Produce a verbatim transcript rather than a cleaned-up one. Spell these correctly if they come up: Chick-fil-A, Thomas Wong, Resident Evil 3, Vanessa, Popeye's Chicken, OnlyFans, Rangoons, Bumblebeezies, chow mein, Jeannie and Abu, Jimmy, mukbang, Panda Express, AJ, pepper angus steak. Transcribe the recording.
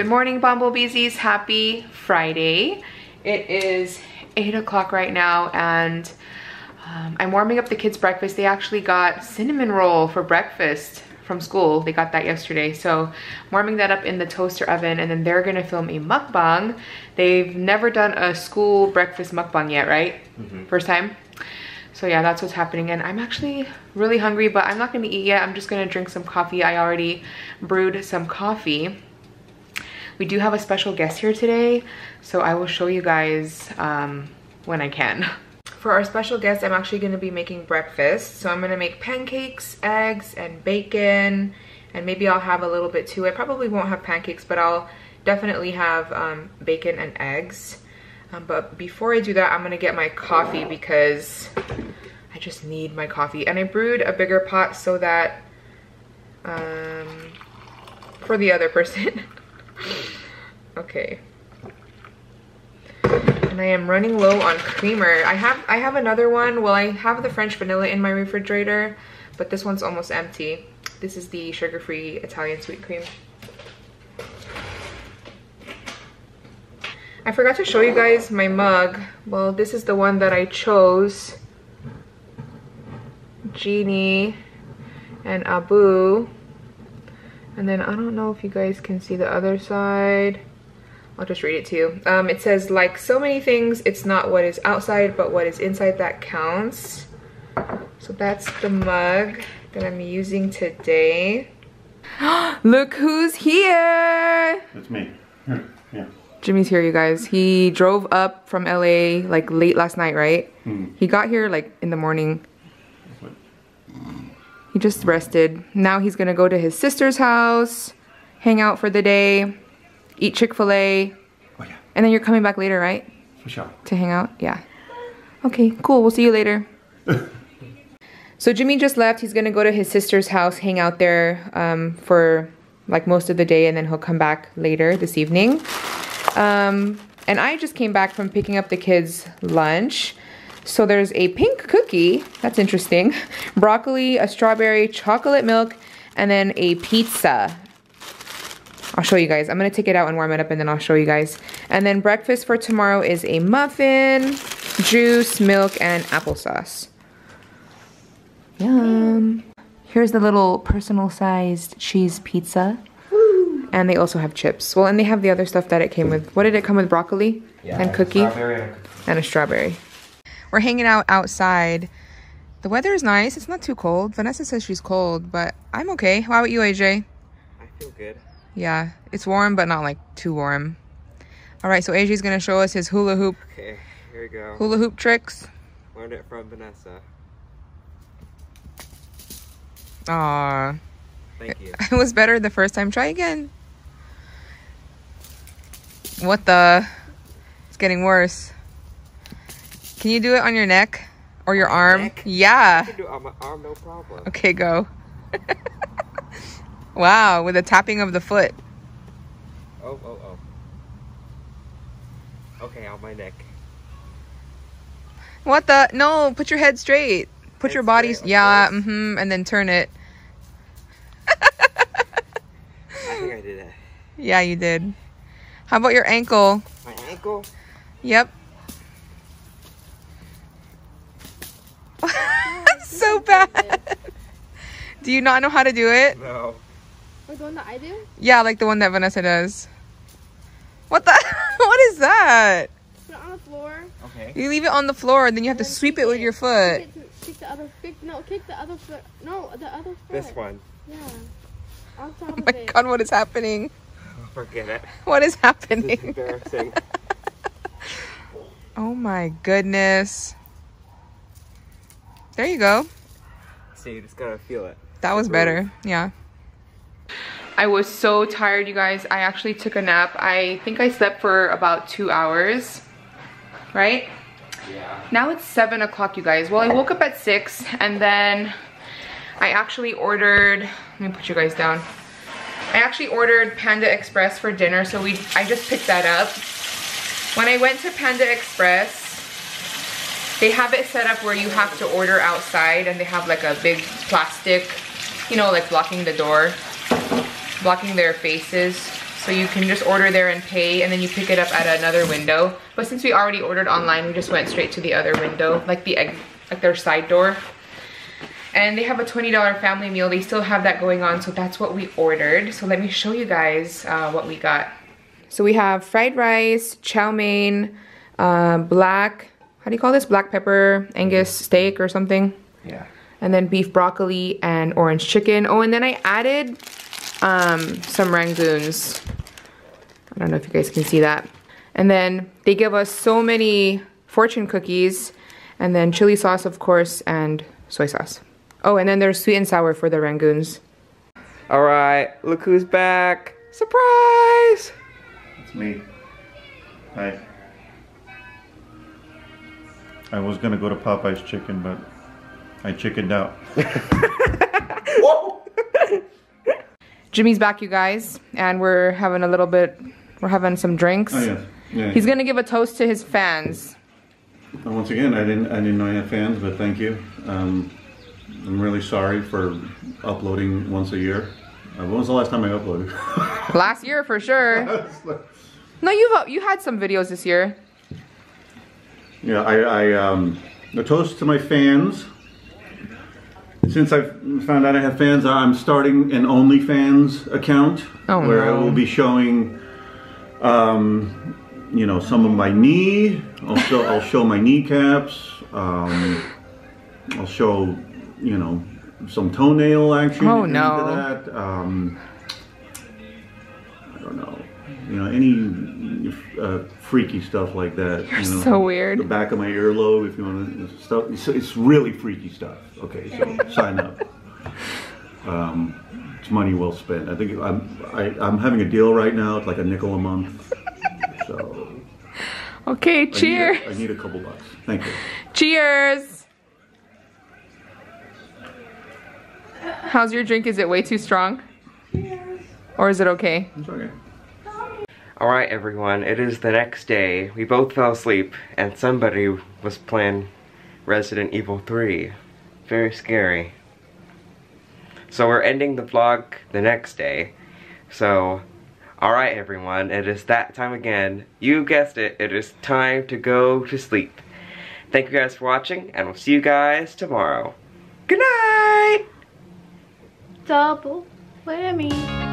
Good morning, Bumblebeezies. Happy Friday. It is eight o'clock right now, and um, I'm warming up the kids' breakfast. They actually got cinnamon roll for breakfast from school. They got that yesterday, so I'm warming that up in the toaster oven, and then they're gonna film a mukbang. They've never done a school breakfast mukbang yet, right? Mm-hmm. First time. So yeah, that's what's happening, and I'm actually really hungry, but I'm not gonna eat yet. I'm just gonna drink some coffee. I already brewed some coffee. We do have a special guest here today, so I will show you guys um, when I can. For our special guest, I'm actually going to be making breakfast. So I'm going to make pancakes, eggs, and bacon, and maybe I'll have a little bit too. I probably won't have pancakes, but I'll definitely have um, bacon and eggs. Um, but before I do that, I'm going to get my coffee because I just need my coffee. And I brewed a bigger pot so that, um, for the other person. Okay. And I am running low on creamer. I have I have another one. Well, I have the French vanilla in my refrigerator, but this one's almost empty. This is the sugar-free Italian sweet cream. I forgot to show you guys my mug. Well, this is the one that I chose. Jeannie and Abu. And then I don't know if you guys can see the other side. I'll just read it to you. Um, it says, like so many things, it's not what is outside, but what is inside that counts. So that's the mug that I'm using today. Look who's here! It's me. Here. Yeah. Jimmy's here, you guys. He drove up from L A like late last night, right? Mm. He got here like in the morning. He just rested. Now he's gonna go to his sister's house, hang out for the day, eat Chick-fil-A. Oh yeah. And then you're coming back later, right? For sure. To hang out? Yeah. Okay, cool. We'll see you later. So Jimmy just left. He's gonna go to his sister's house, hang out there um, for like most of the day, and then he'll come back later this evening. Um, and I just came back from picking up the kids' lunch. So there's a pink cookie, that's interesting, broccoli, a strawberry, chocolate milk, and then a pizza. I'll show you guys. I'm going to take it out and warm it up, and then I'll show you guys. And then breakfast for tomorrow is a muffin, juice, milk, and applesauce. Yum. Here's the little personal-sized cheese pizza. And they also have chips. Well, and they have the other stuff that it came with. What did it come with? Broccoli? Yeah, and cookie? Strawberry. And a strawberry. We're hanging out outside. The weather is nice. It's not too cold. Vanessa says she's cold, but I'm okay. How about you, A J? I feel good. Yeah, it's warm, but not like too warm. All right, so A J's gonna show us his hula hoop. Okay, here we go. Hula hoop tricks. Learned it from Vanessa. Aw. Thank you. It was better the first time. Try again. What the? It's getting worse. Can you do it on your neck or your arm? Neck? Yeah. I can do it on my arm, no problem. Okay, go. Wow, with a tapping of the foot. Oh, oh, oh. Okay, on my neck. What the? No, put your head straight. Put head your body. Straight, yeah, mm-hmm, and then turn it. I think I did that. Yeah, you did. How about your ankle? My ankle? Yep. So bad. Do you not know how to do it? No. Like the one that I do? Yeah, like the one that Vanessa does. What the? What is that? Put it on the floor. Okay. You leave it on the floor, and then you have and to sweep it with it. your foot. Kick, it, kick the other. Kick, no, kick the other foot. No, the other foot. This one. Yeah. On top oh my of it. God! What is happening? Oh, forget it. What is happening? This is embarrassing. Oh my goodness. There you go. So you just gotta feel it. That was better, yeah. I was so tired, you guys. I actually took a nap. I think I slept for about two hours, right? Yeah. Now it's seven o'clock, you guys. Well, I woke up at six, and then I actually ordered, let me put you guys down. I actually ordered Panda Express for dinner, so we. I just picked that up. When I went to Panda Express, they have it set up where you have to order outside, and they have like a big plastic, you know, like blocking the door, blocking their faces. So you can just order there and pay, and then you pick it up at another window. But since we already ordered online, we just went straight to the other window, like the egg, like their side door. And they have a twenty dollar family meal. They still have that going on, so that's what we ordered. So let me show you guys uh, what we got. So we have fried rice, chow mein, uh, black, how do you call this? Black pepper Angus steak or something. Yeah. And then beef broccoli and orange chicken. Oh, and then I added um, some Rangoons. I don't know if you guys can see that. And then they give us so many fortune cookies, and then chili sauce, of course, and soy sauce. Oh, and then there's sweet and sour for the Rangoons. All right, look who's back. Surprise! It's me. Hi. I was gonna go to Popeye's Chicken, but I chickened out. Whoa. Jimmy's back, you guys, and we're having a little bit, we're having some drinks. Oh, yes. Yeah, he's yeah. gonna give a toast to his fans. Well, once again, I didn't, I didn't know I had fans, but thank you. Um, I'm really sorry for uploading once a year. Uh, when was the last time I uploaded? Last year, for sure. Like... No, you've you had some videos this year. Yeah, I, I um, a toast to my fans. Since I've found out I have fans, I'm starting an OnlyFans account oh, where no. I will be showing, um, you know, some of my knee. I'll show, I'll show my kneecaps. Um, I'll show, you know, some toenail action. Oh no! That. Um, I don't know. You know, any uh, freaky stuff like that. You're you know, so weird. The back of my earlobe, if you want to stuff. It's, it's really freaky stuff. Okay, so sign up. Um, it's money well spent. I think I'm I, I'm having a deal right now. It's like a nickel a month. So. Okay, cheers. I need a, I need a couple bucks. Thank you. Cheers. How's your drink? Is it way too strong? Cheers. Or is it okay? It's okay. Alright everyone, it is the next day. We both fell asleep, and somebody was playing Resident Evil three. Very scary. So we're ending the vlog the next day. So, alright everyone, it is that time again. You guessed it, it is time to go to sleep. Thank you guys for watching, and we'll see you guys tomorrow. Good night! Double whammy.